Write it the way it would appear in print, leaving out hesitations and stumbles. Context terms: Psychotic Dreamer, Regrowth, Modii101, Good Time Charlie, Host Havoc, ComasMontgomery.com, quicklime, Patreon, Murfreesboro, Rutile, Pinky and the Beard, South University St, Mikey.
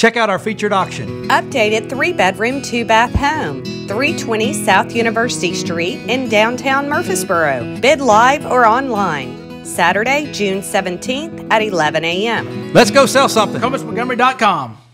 Check out our featured auction. Updated 3-bedroom, 2-bath home, 320 South University Street in downtown Murfreesboro. Bid live or online, Saturday, June 17th at 11 a.m. Let's go sell something. ComasMontgomery.com.